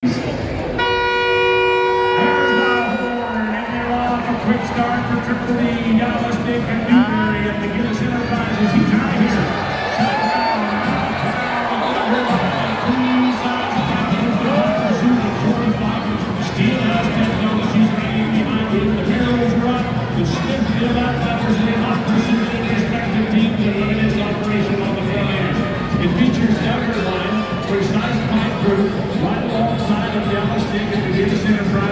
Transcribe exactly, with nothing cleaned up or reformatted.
Quick start for Triple D, Dallas Dick and Newberry at the Guinness Enterprises. He tied here. Shut down, clean sides of the shooting forty-five from the Steelhouse Technologies, hanging behind him. The Herald's run was sniffed in about others and in opposition to the respective team to limit its operation on the front end. It features Everline, precise pipe group, right alongside of Dallas Dick and the Guinness Enterprises.